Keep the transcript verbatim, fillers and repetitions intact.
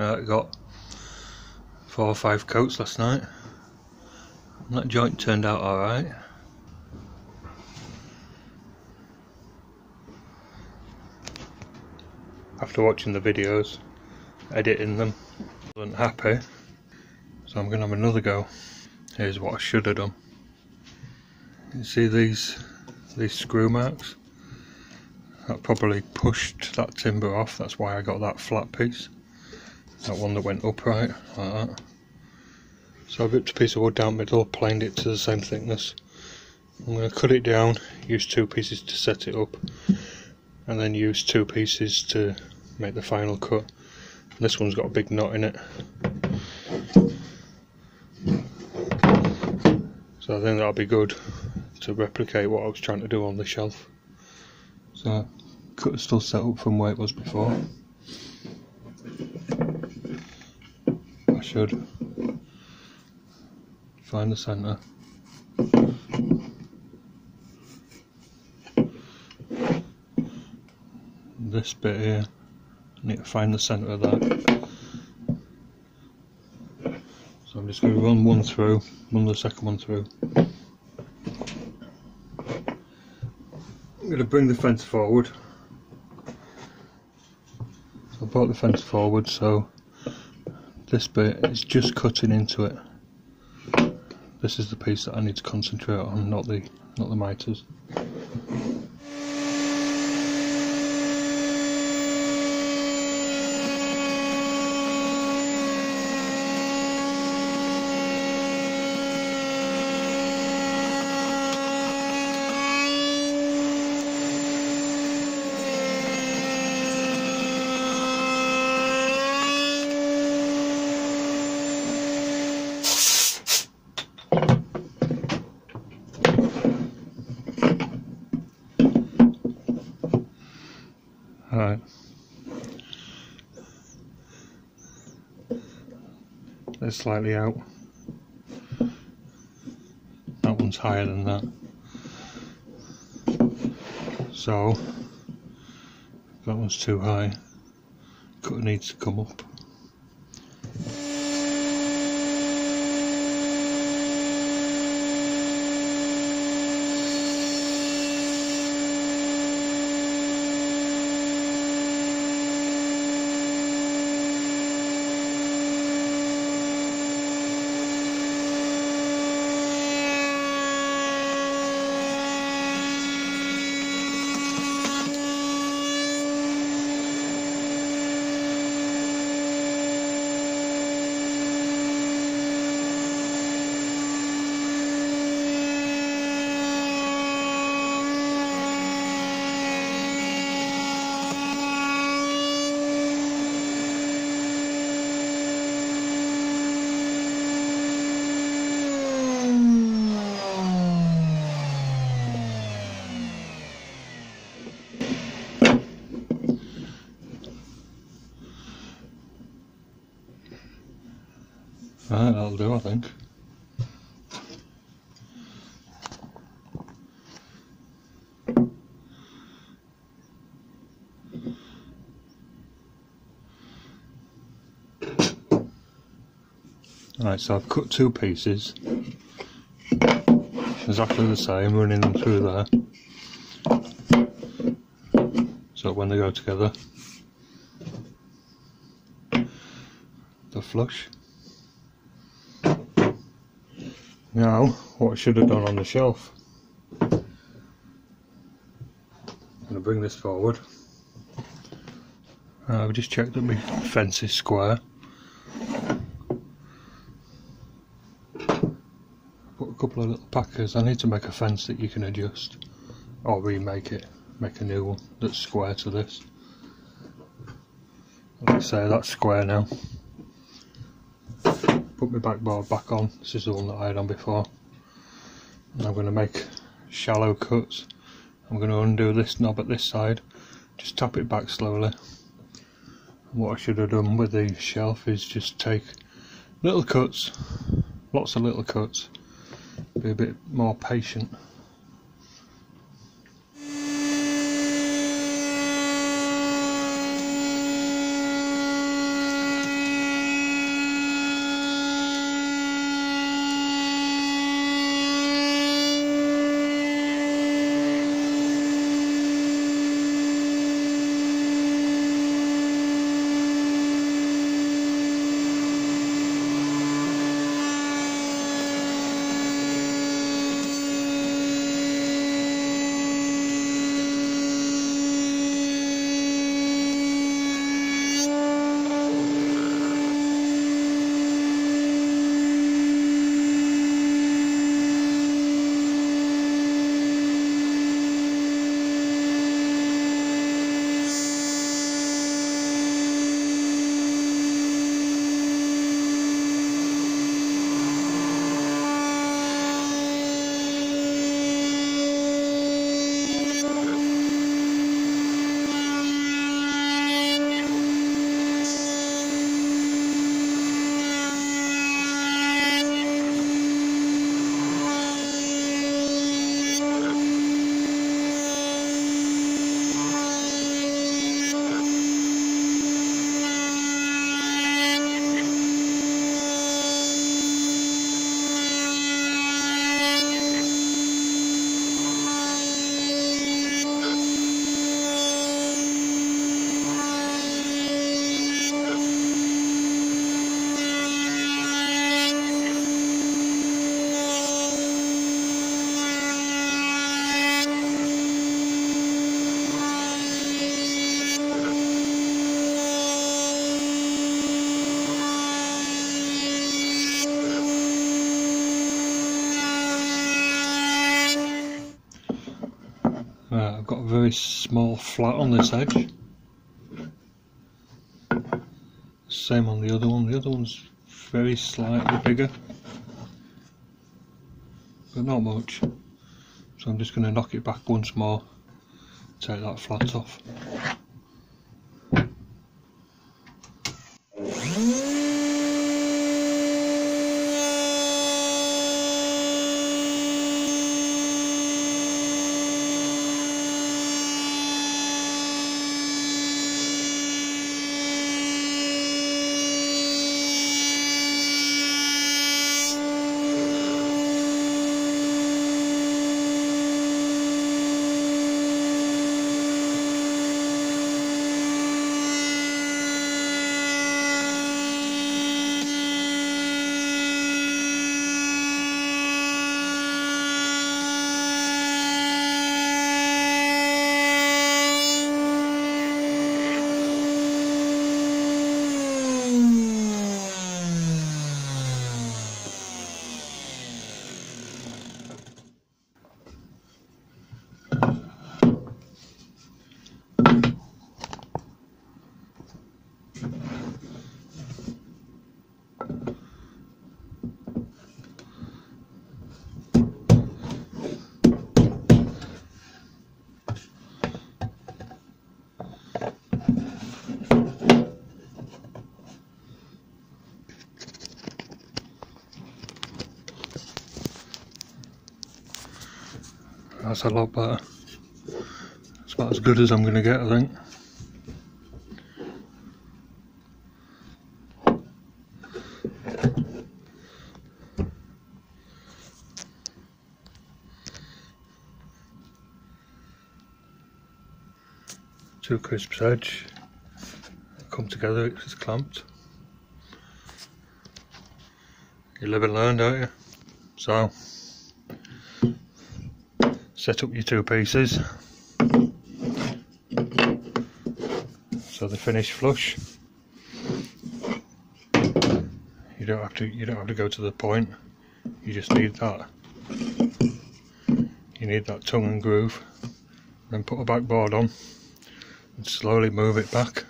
uh, got four or five coats last night. And that joint turned out alright. After watching the videos, editing them, I wasn't happy, so I'm going to have another go. Here's what I should have done. You see these these screw marks? That probably pushed that timber off, that's why I got that flat piece. That one that went upright, like that. So I ripped a piece of wood down the middle, planed it to the same thickness. I'm going to cut it down, use two pieces to set it up, and then use two pieces to make the final cut. This one's got a big knot in it. So I think that'll be good to replicate what I was trying to do on the shelf. So cut is still set up from where it was before. I should find the centre. This bit here, I need to find the centre of that. So I'm just going to run one through, run the second one through. I'm going to bring the fence forward. So I brought the fence forward, so this bit is just cutting into it. This is the piece that I need to concentrate on, not the not the miters. Alright, they're slightly out, that one's higher than that, so that one's too high, cut needs to come up. Right, that'll do, I think. Alright, so I've cut two pieces, exactly the same, running them through there, so when they go together, they're flush. Now, what I should have done on the shelf. I'm going to bring this forward. Uh, we just checked that my fence is square. Put a couple of little packers. I need to make a fence that you can adjust, or remake it, make a new one that's square to this. Let's say that's square now. Put my backboard back on, this is the one that I had on before, and I'm going to make shallow cuts. I'm going to undo this knob at this side, just tap it back slowly. And what I should have done with the shelf is just take little cuts, lots of little cuts, be a bit more patient. very small flat on this edge. Same on the other one. The other one's very slightly bigger, but not much. So I'm just going to knock it back once more, take that flat off. That's a lot better. It's about as good as I'm going to get, I think. Two crisp edge come together, it's clamped. You live and learn, don't you? So set up your two pieces so they finish flush. You don't have to. You don't have to go to the point. You just need that. You need that tongue and groove. Then put a backboard on and slowly move it back.